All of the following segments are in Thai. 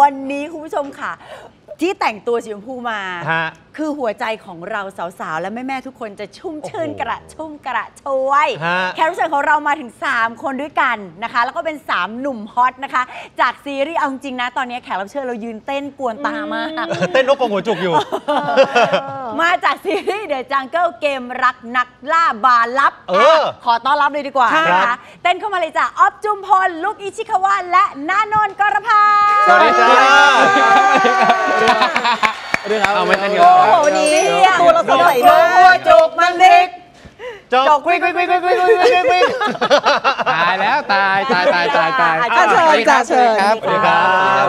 วันนี้คุณผู้ชมค่ะที่แต่งตัวสีชมพูมาคือหัวใจของเราสาวๆและแม่ๆทุกคนจะชุ่มชื่นกระชุ่มกระชวยแขกรับเชิญของเรามาถึง3คนด้วยกันนะคะแล้วก็เป็น3หนุ่มฮอตนะคะจากซีรีส์เอาจริงนะตอนนี้แขกรับเชิญเรายืนเต้นกวนตามากเต้นนกกรงหัวจุกอยู่มาจากซีรีส์The Jungle เกมรักนักล่าบาร์ลับขอต้อนรับเลยดีกว่านะคะเต้นเข้ามาเลยจ้ะอ๊อฟจุมพลลุคอิชิคาวะและณนนท์กรภาสวัสดีจ้าเอาไม่ทันเดียววันนี้ตัวเราสวยมากจกมันเล็กจกควิกควิกควิกควิกควิกตายแล้วตายเชิญครับสวัสดีครับส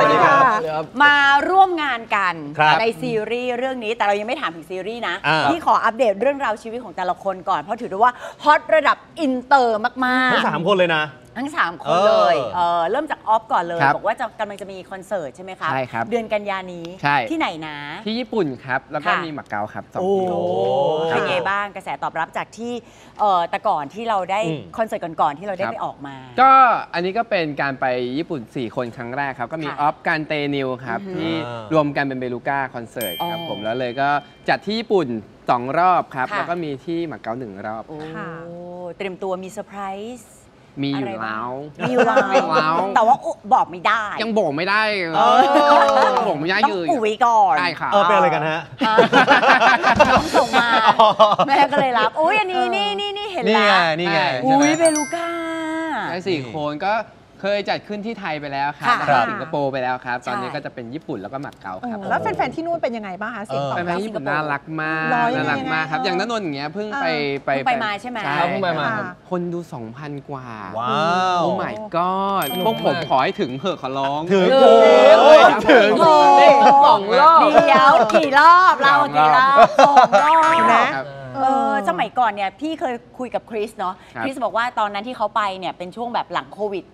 วัสดีครับมาร่วมงานกันในซีรีส์เรื่องนี้แต่เรายังไม่ถามถึงซีรีส์นะที่ขออัปเดตเรื่องราวชีวิตของแต่ละคนก่อนเพราะถือว่าฮอตระดับอินเตอร์มากๆทั้ง3คนเลยนะทั้ง3คนเลยเริ่มจากออฟก่อนเลยบอกว่าจะกำลังจะมีคอนเสิร์ตใช่ไหมครับใช่ครับเดือนกันยานี้ที่ไหนนะที่ญี่ปุ่นครับแล้วก็มีมาเก๊าครับ2ที่เป็นไงบ้างกระแสตอบรับจากที่แต่ก่อนที่เราได้คอนเสิร์ตก่อนๆที่เราได้ไปออกมาก็อันนี้ก็เป็นการไปญี่ปุ่น4คนครั้งแรกครับก็มีออฟการเตนิวครับที่รวมกันเป็นเบลูก้าคอนเสิร์ตครับผมแล้วเลยก็จัดที่ญี่ปุ่น2รอบครับแล้วก็มีที่มาเก๊า1รอบเตรียมตัวมีเซอร์ไพรส์มีอยู่แล้วแต่ว่าบอกไม่ได้ยังบอกไม่ได้บอกไม่ได้เลยต้องอุ๋ยก่อนใช่ค่ะเป็นอะไรกันฮะส่งมาแม่ก็เลยรับอุ้ยอันนี้นี่เห็นแล้วนี่ไงอุ้ยเบลูก้าไอ้4คนก็เคยจัดขึ้นที่ไทยไปแล้วครับสิงคโปร์ไปแล้วครับตอนนี้ก็จะเป็นญี่ปุ่นแล้วก็มาเก๊าครับแล้วแฟนๆที่นู่นเป็นยังไงบ้างคะสิงคโปร์ญี่ปุ่นน่ารักมากครับอย่างณนนท์อย่างเงี้ยเพิ่งไปมาใช่ไหมเพิ่งไปมาคนดู 2,000 กว่าว้าวโอ้ my god พวกผมขอให้ถึงเถอะขอร้องถึง2 รอบเดียวกี่รอบเรากี่รอบ2 รอบนะสมัยก่อนเนี่ยพี่เคยคุยกับคริสเนาะคริสบอกว่าตอนนั้นที่เขาไปเนี่ยเป็นช่วงแบบหลังโควิด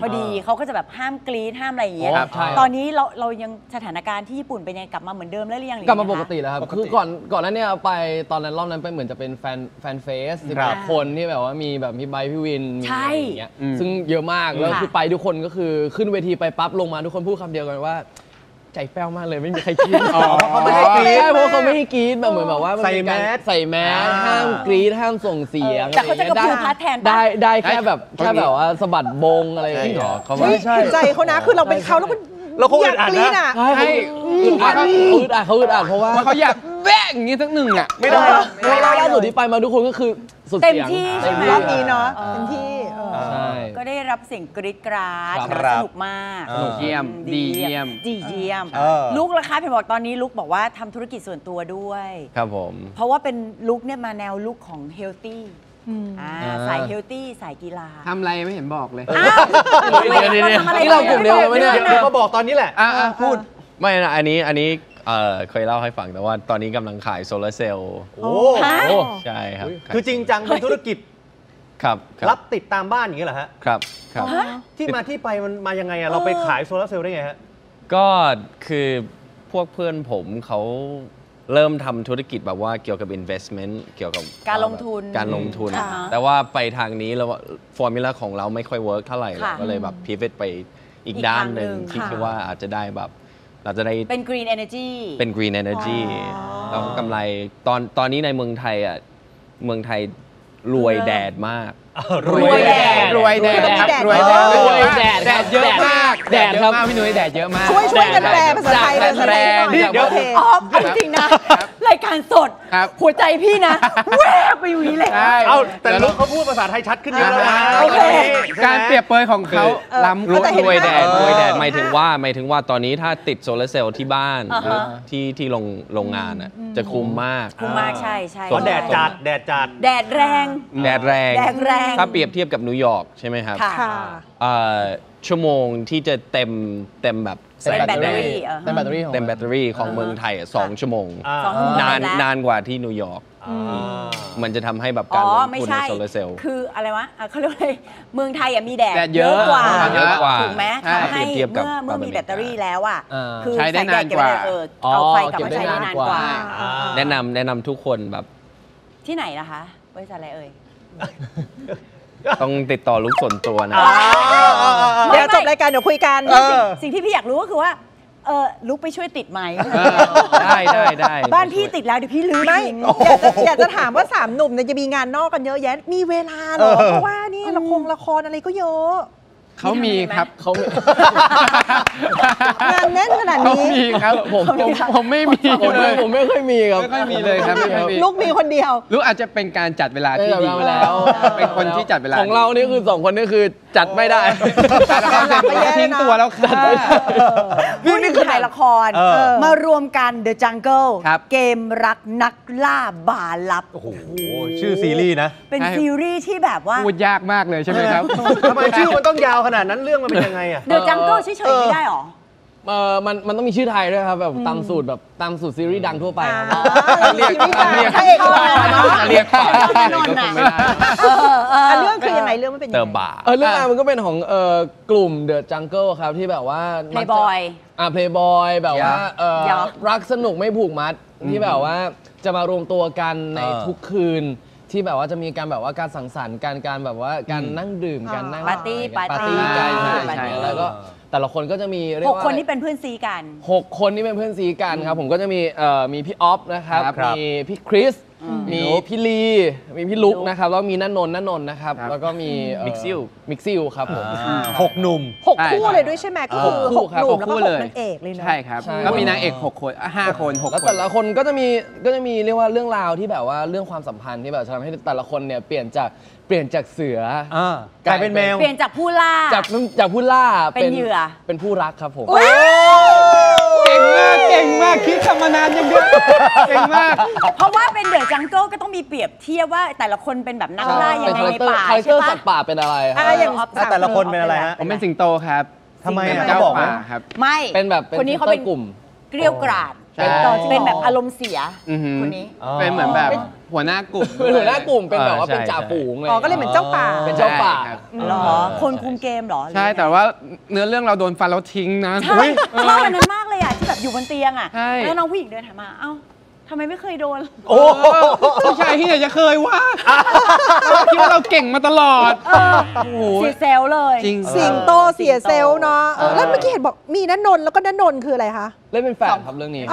พอดีเขาก็จะแบบห้ามกรีดห้ามอะไรอย่างเงี้ยตอนนี้เรายังสถานการณ์ที่ญี่ปุ่นเป็นยังกลับมาเหมือนเดิมแล้วหรือยังกลับมาปกติแล้วครับคือก่อนนั้นเนี่ยไปตอนนั้นรอบนั้นไปเหมือนจะเป็นแฟนเฟส10 คนที่แบบว่ามีแบบพี่ไบค์พี่วินมีอะไรอย่างเงี้ยซึ่งเยอะมากแล้วคือไปทุกคนก็คือขึ้นเวทีไปปั๊บลงมาทุกคนพูดคำเดียวกันว่าใจแป้วมากเลยไม่มีใครกรี๊ดเขาไม่ให้กรี๊ดเพราะเขาไม่ให้กรี๊ดแบบเหมือนแบบว่าใส่แมสห้ามกรี๊ดห้ามส่งเสียงแต่เขาจะกระพือพัดแทนได้แค่แบบว่าสะบัดบงอะไรอย่างเงี้ยเขาไม่ใช่ใจเขานะคือเราเป็นเขาแล้วก็อยากกรี๊ดอ่ะให้อึดอัดเพราะว่าเขาอยากแวะอย่างนี้สักหนึ่งอ่ะไม่ได้ล่าสุดที่ไปมาทุกคนก็คือสุดเสียงรอบนี้เนาะเต็มที่ก็ได้รับเสียงกรี๊ดกราดสนุกมากดีเยี่ยมลุกล่ะคะเพียงบอกตอนนี้ลุกบอกว่าทำธุรกิจส่วนตัวด้วยครับผมเพราะว่าเป็นลุกเนี่ยมาแนวลุกของเฮลตี้สายเฮลตี้สายกีฬาทำอะไรไม่เห็นบอกเลยนี่เรากลุ่มเดียวไหมเนี่ยก็บอกตอนนี้แหละพูดไม่นะอันนี้เคยเล่าให้ฟังแต่ว่าตอนนี้กำลังขายโซลาร์เซลล์ใช่ครับคือจริงจังเป็นธุรกิจรับติดตามบ้านอย่างนี้เหรอฮะครับที่มาที่ไปมันมายังไงอะเราไปขายโซลาร์เซลล์ได้ไงฮะก็คือพวกเพื่อนผมเขาเริ่มทำธุรกิจแบบว่าเกี่ยวกับ investment เกี่ยวกับการลงทุนแต่ว่าไปทางนี้แล้วฟอร์มูล่าของเราไม่ค่อยเวิร์กเท่าไหร่ก็เลยแบบ pivot ไปอีกด้านหนึ่งที่คิดว่าอาจจะได้แบบเราจะได้เป็น Green Energy เรากำไรตอนนี้ในเมืองไทยรวยแดดมากเยอะมากแดดครับพี่นุ้ยแดดเยอะมากช่วยกันแปลภาษาไทยแสดงเดี๋ยวอ๋อจริงนะรายการสดหัวใจพี่นะแวบไปอยู่นี่เลยเอาแต่ลุกเขาพูดภาษาไทยชัดขึ้นเยอะแล้วนะการเปรียบเปรยของเขาล้ำรวยแดดหมายถึงว่าตอนนี้ถ้าติดโซลาร์เซลล์ที่บ้านที่โรงงานอ่ะจะคุ้มมากใช่เพราะแดดแรงถ้าเปรียบเทียบกับนิวยอร์กใช่ไหมครับชั่วโมงที่จะเต็มแบบเต็มแบตเตอรี่ของเมืองไทย2 ชั่วโมงนานกว่าที่นิวยอร์กมันจะทำให้แบบการลงทุนในโซลาร์เซลล์คืออะไรวะเขาเรียกว่าเมืองไทยมีแดดเยอะกว่าถูกไหมทำให้เมื่อมีแบตเตอรี่แล้วอ่ะคือใช้ได้นานกว่าเอาไฟกลับมาใช้ได้นานกว่าแนะนำทุกคนแบบที่ไหนนะคะบริษัทอะไรเอ่ยต้องติดต่อลูกส่วนตัวนะเดี๋ยวจบรายการเดี๋ยวคุยกันสิ่งที่พี่อยากรู้ก็คือว่า ลุกไปช่วยติดไหมได้บ้านพี่ติดแล้วเดี๋ยวพี่ลื้อทิ้งอยากจะถามว่า3หนุ่มเนี่ยจะมีงานนอกกันเยอะแยะมีเวลาเหรอเพราะว่านี่ละครอะไรก็เยอะเขามีครับเขางานแน่นขนาดนี้เขามีครับผมไม่มีเลยผมไม่ค่อยมีครับไม่ค่อยมีเลยครับลูกมีคนเดียวลูกอาจจะเป็นการจัดเวลาที่ดีแล้วเป็นคนที่จัดเวลาของเรานี่คือ2คนนี่คือจัดไม่ได้ทิ้งตัวแล้วค่ะนี่คือถ่ายละครมารวมกัน The Jungle เกมรักนักล่าบาร์ลับโอ้โหชื่อซีรีส์นะเป็นซีรีส์ที่แบบว่าพูดยากมากเลยใช่ไหมครับทำไมชื่อมันต้องยาวขนาดนั้นเรื่องมันเป็นยังไงอะเดอะจังเกิลเฉยๆไม่ได้หรอมันต้องมีชื่อไทยด้วยครับแบบตามสูตรแบบตามสูตรซีรีส์ดังทั่วไปเรียกพระเอกนอนนะเรียกพระเอกนอนนะเรื่องคือยังไงเรื่องมันเป็นยังไงเรื่องมันก็เป็นของกลุ่มเดอะจังเกิลครับที่แบบว่าเพลย์บอยแบบว่ารักสนุกไม่ผูกมัดที่แบบว่าจะมารวมตัวกันในทุกคืนที่แบบว่าจะมีการแบบว่าการสังสรรค์การแบบว่าการนั่งดื่มการนั่งปาร์ตี้กันแล้วก็แต่ละคนก็จะมี6คนที่เป็นเพื่อนซีกัน6คนที่เป็นเพื่อนซีกันครับผมก็จะมีพี่ออฟนะครับมีพี่คริสมีพี่ลีมีพี่ลุกนะครับแล้วมีนันนนนะครับแล้วก็มีมิกซิลครับผม6หนุ่ม6คู่เลยด้วยใช่ไหมก็คือ6หนุ่มแล้วก็6นางเอกเลยนะใช่ครับก็มีนางเอก6คน5คน6คนแต่ละคนก็จะมีเรียกว่าเรื่องราวที่แบบว่าเรื่องความสัมพันธ์ที่แบบทำให้แต่ละคนเนี่ยเปลี่ยนจากเสือกลายเป็นแมวเปลี่ยนจากผู้ล่าเป็นเหยื่อเป็นผู้รักครับผมเก่งมากคิดทำมานานยังด้วยเก่งมากเพราะว่าเป็นเดอะจังเกิลก็ต้องมีเปรียบเทียบว่าแต่ละคนเป็นแบบนักล่ายังไงในป่าใช่ปะคาแรคเตอร์สัตว์ป่าเป็นอะไรแต่ละคนเป็นอะไรฮะผมเป็นสิงโตครับทำไมเจ้าป่าครับไม่เป็นแบบคนนี้เขาเป็นกลุ่มเกลียวกราดเป็นแบบอารมณ์เสียคนนี้เป็นเหมือนแบบหัวหน้ากลุ่มเป็นแบบว่าเป็นจ่าฝูงเลยก็เลยเหมือนเจ้าป่าเป็นเจ้าป่าหรอคนคุมเกมหรอใช่แต่ว่าเนื้อเรื่องเราโดนฟันแล้วทิ้งนะใช่ชอบอันนั้นมากเลยอ่ะที่แบบอยู่บนเตียงอ่ะแล้วน้องผู้หญิงเดินถามมาเอ้าทำไมไม่เคยโดนโอ้ผู้ชายที่ไหนจะเคยวะคิดว่าเราเก่งมาตลอดเสียเซลเลยสิงโตเสียเซลเนาะแล้วเมื่อกี้เห็นบอกมีนันนนแล้วก็นันนนคืออะไรคะเล่นเป็นแฝดครับเรื่องนี้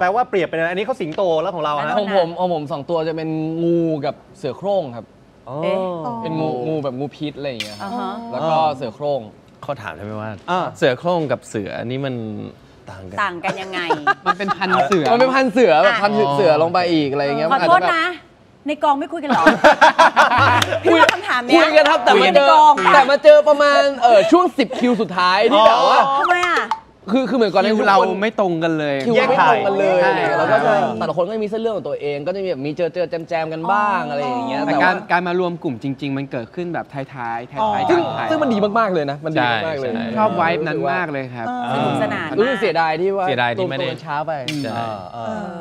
แปลว่าเปรียบเป็นอันนี้เขาสิงโตแล้วของเราฮะของผม2ตัวจะเป็นงูกับเสือโคร่งครับเป็นงูแบบงูพิษอะไรอย่างเงี้ยครับแล้วก็เสือโคร่งเขาถามใช่ไหมว่าเสือโคร่งกับเสืออันนี้มันต่างกันยังไงมันเป็นพันเสือแบบพันเสือลงไปอีกอะไรอย่างเงี้ยขอโทษนะในกองไม่คุยกันหรอคุยคำถามเนี้ยคุยกันครับแต่มาเจอประมาณช่วง10คิวสุดท้ายที่แบบว่าทำไมอ่ะคือเหมือนก่อนเราไม่ตรงกันเลยแยกถ่ายกันเลยแล้วก็แต่ละคนก็มีเส้นเรื่องของตัวเองก็จะมีแบบมีเจอแจมกันบ้างอะไรอย่างเงี้ยแต่การมารวมกลุ่มจริงๆมันเกิดขึ้นแบบท้ายซึ่งมันดีมากๆเลยนะมันดีมากเลยชอบไวฟ์นั้นมากเลยครับสนุกสนานรู้สึกเสียดายที่ว่าตัวมันช้าไป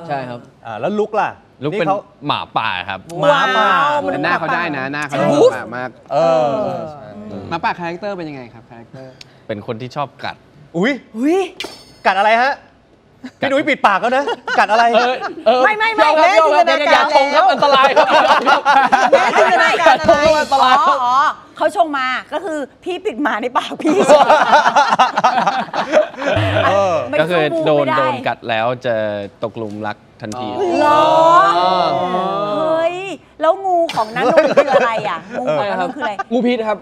ใช่ครับแล้วลุกล่ะลุกเป็นหมาป่าครับหมาป่าแต่หน้าเขาได้นะหน้าเขาหมาป่ามากหมาป่าคาแรคเตอร์เป็นยังไงครับคาแรคเตอร์เป็นคนที่ชอบกัดอุ้ยกัดอะไรฮะพี่นุ้ยปิดปากแล้วนะกัดอะไรไม่แม่จินตนาการชงครับอันตรายครับแม่จินตนาการอะไรอ๋อเขาชงมาก็คือพี่ปิดหมาในปากพี่ก็คือโดนกัดแล้วจะตกหลุมรักทันทีหรอเฮ้ยแล้วงูของนั้นคืออะไรอ่ะงูของนั้นคืออะไรงูพิษครับ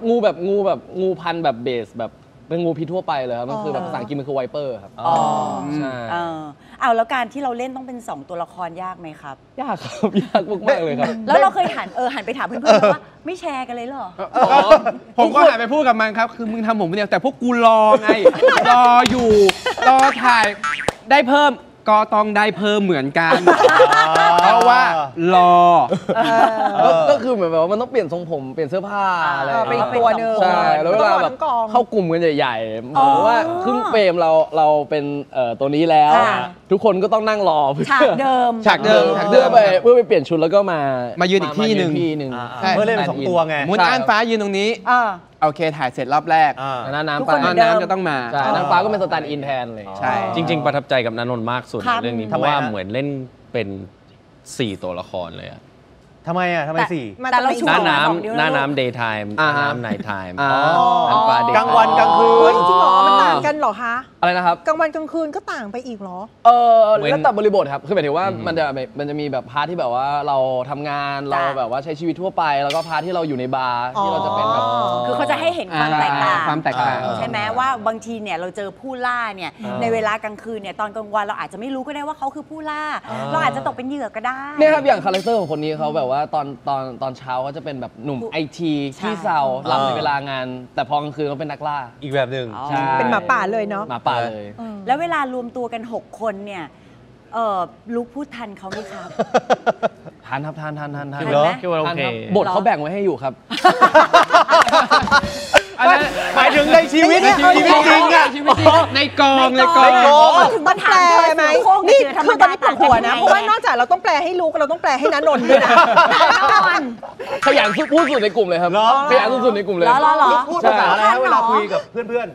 งูพันแบบเบสแบบเป็นงูพิษทั่วไปเลยครับมันคือแบบภาษาอังกฤษมันคือไวเปอร์ครับอ๋อใช่เอาแล้วการที่เราเล่นต้องเป็น2ตัวละครยากไหมครับยากครับยากมากเลยครับแล้วเราเคยหันไปถามเพื่อนๆว่าไม่แชร์กันเลยเหรอผมก็หันไปพูดกับมันครับคือมึงทำผมคนเดียวแต่พวกกูรอไงรออยู่รอถ่ายได้เพิ่มก็ต้องได้เพิ่มเหมือนกันเพราะว่ารอก็คือเหมือนแบบว่ามันต้องเปลี่ยนทรงผมเปลี่ยนเสื้อผ้าอะไรเป็นตัวเดิมใช่แล้วเวลาแบบเข้ากลุ่มกันใหญ่ๆเพราะว่าครึ่งเฟรมเราเป็นตัวนี้แล้วทุกคนก็ต้องนั่งรอฉากเดิมเพื่อไปเปลี่ยนชุดแล้วก็มายืนอีกที่หนึ่งเพื่อเล่นเป็น2ตัวไงมุดน่านฟ้ายืนตรงนี้โอเคถ่ายเสร็จรอบแรกน้ำจะต้องมาน้ำฟ้าก็เป็นสแตนด์อินแทนเลยใช่จริงๆประทับใจกับนันนนมากสุดเรื่องนี้เพราะว่าเหมือนเล่นเป็น4ตัวละครเลย ทำไมอ่ะทำไมสี่แต่เราชูหน้าน้ำ day time น้ำ night time กลางวันกลางคืนจริงหรอมันต่างกันหรอคะอะไรนะครับกลางวันกลางคืนก็ต่างไปอีกหรอแล้วแต่บริบทครับคือหมายถึงว่ามันจะมีแบบพาร์ทที่แบบว่าเราทำงานเราแบบว่าใช้ชีวิตทั่วไปแล้วก็พาร์ทที่เราอยู่ในบาร์ที่เราจะเป็นแบบคือเขาจะให้เห็นความแตกต่างใช่ไหมว่าบางทีเนี่ยเราเจอผู้ล่าเนี่ยในเวลากลางคืนเนี่ยตอนกลางวันเราอาจจะไม่รู้ก็ได้ว่าเขาคือผู้ล่าเราอาจจะตกเป็นเหยื่อก็ได้เนี่ยครับอย่างคาแรคเตอร์ของคนนี้เขาแบบว่าตอนเช้าก็จะเป็นแบบหนุ่มไอทีที่เซาหลับในเวลางานแต่พอกลางคืนเขาเป็นนักล่าอีกแบบหนึ่งเป็นหมาป่าเลยเนาะหมาป่าเลยแล้วเวลารวมตัวกัน6คนเนี่ยลุกพูดทันเขาไหมครับทันครับทันเหรอครับบทเขาแบ่งไว้ให้อยู่ครับหมายถึงในชีวิตจริงอะในกองถึงมันแปลไหมนี่คือตอนนี้ปวดหัวนะเพราะว่านอกจากเราต้องแปลให้ลูกเราต้องแปลให้นันนท์ด้วยนะขยันพูดสุดในกลุ่มเลยครับขยันสุดในกลุ่มเลยพูดภาษาอะไรเวลาคุยกับเพื่อน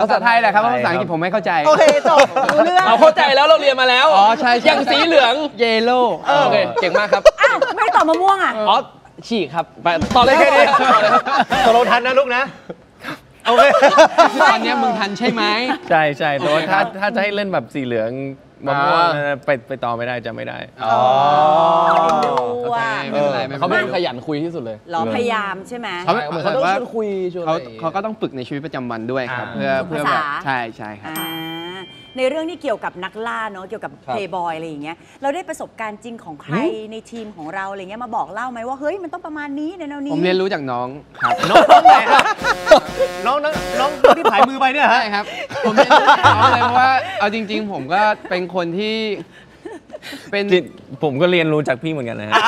ภาษาไทยแหละครับภาษาอังกฤษผมไม่เข้าใจโอเคจบรู้เรื่องเราเข้าใจแล้วเราเรียนมาแล้วอ๋อใช่อย่างสีเหลืองเยลโล่โอเคเก่งมากครับอ้าวไม่ตอบมะม่วงอ่ะอ๋อฉีกครับไปต่อเลยแค่นี้ตกลงทันนะลูกนะเอาเลยตอนนี้มึงทันใช่ไหมใช่ใช่แต่ว่าถ้าจะให้เล่นแบบสีเหลืองมะม่วงไปต่อไม่ได้จะไม่ได้อ๋อไม่เป็นไรเขาเป็นขยันคุยที่สุดเลยเราพยายามใช่ไหมเขาต้องชวนคุยเขาก็ต้องฝึกในชีวิตประจำวันด้วยครับเพื่อแบบใช่ใช่ครับในเรื่องที่เกี่ยวกับนักล่าเนาะเกี่ยวกับเพย์บอยอะไรอย่างเงี้ยเราได้ประสบการณ์จริงของใครในทีมของเราอะไรเงี้ยมาบอกเล่าไหมว่าเฮ้ยมันต้องประมาณนี้ในแนวนี้ผมเรียนรู้จากน้องครับน้องที่ถ่ายมือไปเนี่ยใช่ครับผมเรียนรู้จากน้องเลยเพราะว่าเอาจริงๆผมก็เป็นคนที่เป็นผมก็เรียนรู้จากพี่เหมือนกันนะ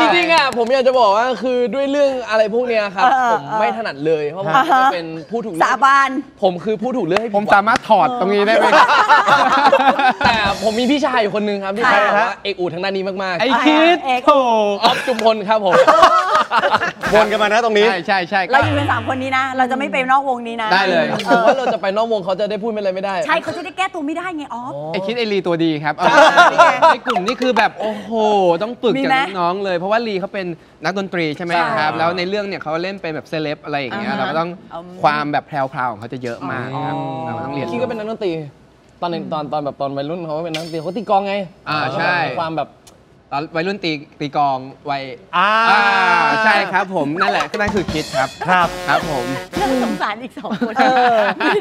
จริงๆอ่ะผมอยากจะบอกว่าคือด้วยเรื่องอะไรพวกเนี้ยครับผมไม่ถนัดเลยเพราะผมจะเป็นผู้ถูกสาบานผมคือผู้ถูกเลือกให้ผมสามารถถอดตรงนี้ได้ไหมแต่ผมมีพี่ชายอยู่คนนึงครับที่เป็นเอกอู่ทางด้านนี้มากๆไอคิดโอ้อ๊อฟจุมพลครับผมวนกันมานะตรงนี้ใช่ใช่เราอยู่เป็น3คนนี้นะเราจะไม่ไปนอกวงนี้นะได้เลยผมว่าเราจะไปนอกวงเขาจะได้พูดอะไรไม่ได้ใช่เขาจะได้แก้ตัวไม่ได้ไงอ๊อฟไอคิดไอรีตัวดีครับในกลุ่มนี่คือแบบโอ้โหต้องฝึกจากน้องเลยเพราะว่าลีเขาเป็นนักดนตรีใช่ไหมครับแล้วในเรื่องเนี่ยเขาเล่นเป็นแบบเซเลบอะไรอย่างเงี้ยเราก็ต้องความแบบแพรวของเขาจะเยอะมากครับเราต้องเรียนที่ก็เป็นนักดนตรีตอนแบบตอนวัยรุ่นเขาเป็นนักดนตรีเขาตีกลองไงใช่ความแบบตอนวัยรุ่นตีกลองวัยใช่ครับผมนั่นแหละนั่นคือคิดครับครับผมเรื่องสงสารอีก2คน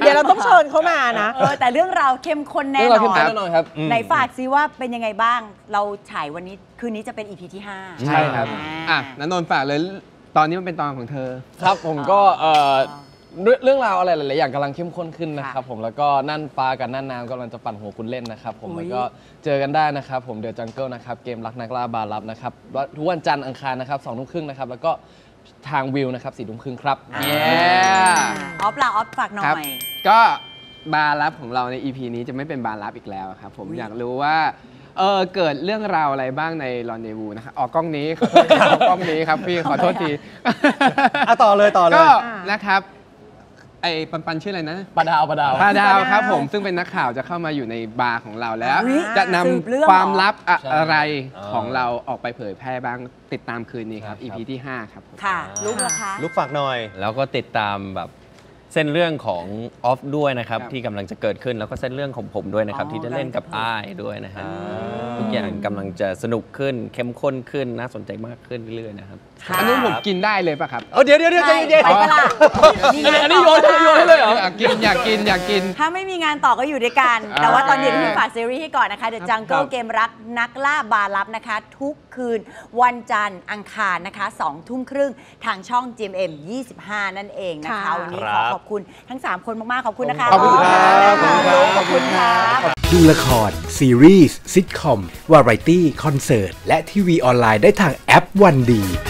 เดี๋ยวเราต้องเชิญเขามานะแต่เรื่องเราเข้มข้นแน่นอนครับไหนฝากซิว่าเป็นยังไงบ้างเราฉายวันนี้คืนนี้จะเป็น EP ที่ 5ใช่ครับนันนท์ฝากเลยตอนนี้มันเป็นตอนของเธอครับผมก็เรื่องราวอะไรหลายๆอย่างกำลังเข้มข้นขึ้นนะครับผมแล้วก็นั่นฟ้ากับนั่นน้ำกำลังจะปั่นหัวคุณเล่นนะครับผมแล้วก็เจอกันได้นะครับผม The Jungle นะครับเกมรักนักล่าบาร์ลับนะครับทุกวันจันทร์อังคารนะครับ20 ทุ่มครึ่งนะครับแล้วก็ทางวิวนะครับ20 ทุ่มครึ่งครับเย้ออฟล่ะออฟฝากหน่อยก็บาร์ลับของเราใน EP นี้จะไม่เป็นบาร์ลับอีกแล้วครับผมอยากรู้ว่าเกิดเรื่องราวอะไรบ้างในรอนเดวูนะครับออกกล้องนี้กล้องนี้ครับพี่ขอโทษทีต่อเลยก็นะครับไอ้ปันชื่ออะไรนะปลาดาวครับผมซึ่งเป็นนักข่าวจะเข้ามาอยู่ในบาร์ของเราแล้วจะนำความลับอะไรของเราออกไปเผยแพร่บ้างติดตามคืนนี้ครับ EP ที่ 5 ครับค่ะลุกเหรอคะลุกฝากหน่อยแล้วก็ติดตามแบบเส้นเรื่องของออฟด้วยนะครับที่กำลังจะเกิดขึ้นแล้วก็เส้นเรื่องของผมด้วยนะครับที่จะเล่นกับอ้ายด้วยนะฮะทุกอย่างกำลังจะสนุกขึ้นเข้มข้นขึ้นน่าสนใจมากขึ้นเรื่อยๆนะครับอันนี้ผมกินได้เลยป่ะครับเดี๋ยวใจเย็นๆไปกันละอันนี้โยนเลยเหรออยากกินถ้าไม่มีงานต่อก็อยู่ด้วยกันแต่ว่าตอนนี้พี่ฝากซีรีส์ให้ก่อนนะคะ The Jungle เกมรักนักล่าบาร์ลับนะคะทุกคืนวันจันทร์อังคารนะคะ20 ทุ่มครึ่งทางช่อง GMM25 นั่นเองนะคะวันนี้ขอบคุณทั้ง3คนมากๆขอบคุณนะคะขอบคุณครับดูละครซีรีส์ซิทคอมวาไรตี้คอนเสิร์ตและทีวีออนไลน์ได้ทางแอปวันดี